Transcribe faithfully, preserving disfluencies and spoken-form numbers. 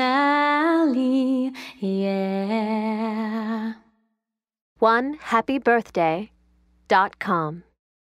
Shally, yeah. one happy birthday dot com